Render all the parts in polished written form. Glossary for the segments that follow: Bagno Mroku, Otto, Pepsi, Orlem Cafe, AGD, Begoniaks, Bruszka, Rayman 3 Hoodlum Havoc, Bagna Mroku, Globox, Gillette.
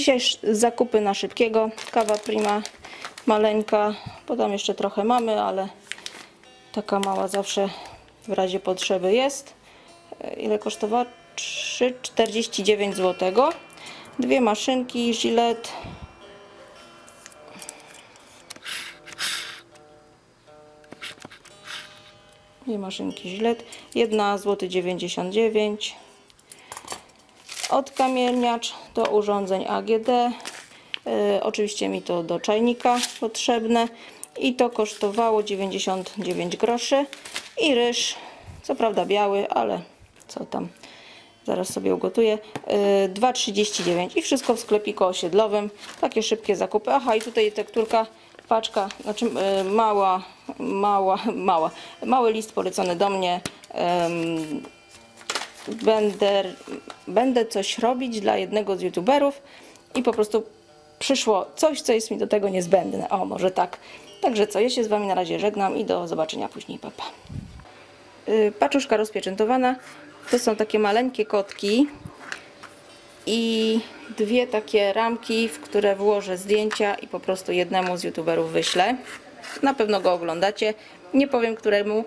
Dzisiaj zakupy na szybkiego. Kawa prima, maleńka, bo tam jeszcze trochę mamy, ale taka mała zawsze w razie potrzeby jest. Ile kosztowała? 3,49 zł. Dwie maszynki Gillette. Dwie maszynki Gillette. 1,99 zł. Odkamielniacz do urządzeń AGD. Oczywiście mi to do czajnika potrzebne. I to kosztowało 99 groszy. I ryż, co prawda biały, ale co tam, zaraz sobie ugotuję, 2,39 i wszystko w sklepiku osiedlowym. Takie szybkie zakupy. Aha, i tutaj tekturka, paczka, znaczy mały list polecony do mnie. Będę coś robić dla jednego z youtuberów i po prostu przyszło coś, co jest mi do tego niezbędne. O, może tak. Także co, ja się z Wami na razie żegnam i do zobaczenia później, pa, pa. Paczuszka rozpieczętowana. To są takie maleńkie kotki i dwie takie ramki, w które włożę zdjęcia i po prostu jednemu z youtuberów wyślę. Na pewno go oglądacie. Nie powiem któremu.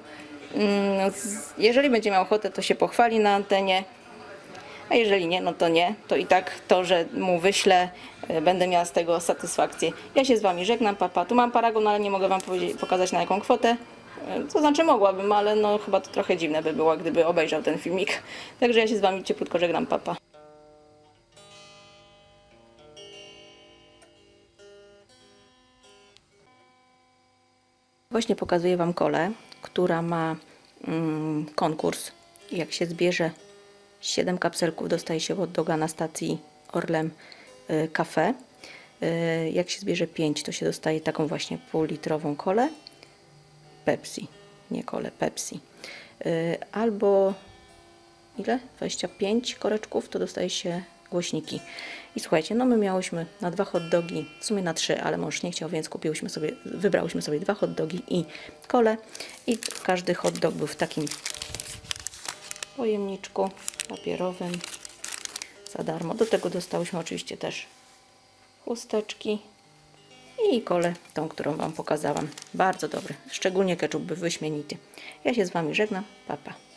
Jeżeli będzie miał ochotę, to się pochwali na antenie. A jeżeli nie, no to nie. To i tak to, że mu wyślę, będę miała z tego satysfakcję. Ja się z Wami żegnam, papa. Tu mam paragon, ale nie mogę Wam pokazać na jaką kwotę. To znaczy mogłabym, ale no chyba to trochę dziwne by było, gdyby obejrzał ten filmik. Także ja się z Wami cieplutko żegnam, papa. Właśnie pokazuję Wam Kolę, która ma konkurs. Jak się zbierze 7 kapselków, dostaje się hot doga na stacji Orlem Cafe. Jak się zbierze 5, to się dostaje taką właśnie półlitrową kolę. Pepsi, nie kolę, Pepsi. Albo ile? 25 koreczków, to dostaje się głośniki. I słuchajcie, no my miałyśmy na 2 hot dogi, w sumie na 3, ale mąż nie chciał, więc kupiłyśmy sobie, wybrałyśmy sobie 2 hot dogi i kolę. I każdy hot dog był w takim pojemniczku papierowym za darmo. Do tego dostałyśmy oczywiście też chusteczki i kolę, tą, którą Wam pokazałam. Bardzo dobry, szczególnie keczup był wyśmienity. Ja się z Wami żegnam, pa, pa.